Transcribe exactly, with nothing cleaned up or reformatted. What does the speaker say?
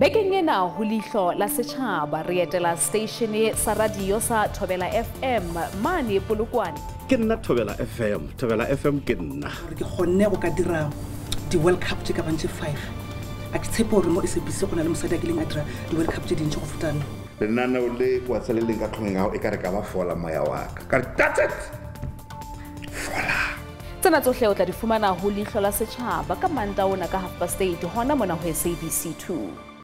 Bekeng ena ho Leihlo La Sechaba re etela station sa radio sa Thobela F M mane Polokwane. Ke nna Thobela F M, Thobela F M ke nna. Ke khonne go ka dira di World Cup tse ka bantse five. A ke tshepo re mo S A B C go na le mosadi a ke leng a dira di World Cup tse ding go futana. Re nana o le kwa tsale leng ka tlhongeng ao e ka re ka ba fola moya wa ka. Ka that's it. Fola. Tsena tsohle o tla di fumana ho Leihlo La Sechaba ka Mantaha ona ka half past eight hona mona ho S A B C two.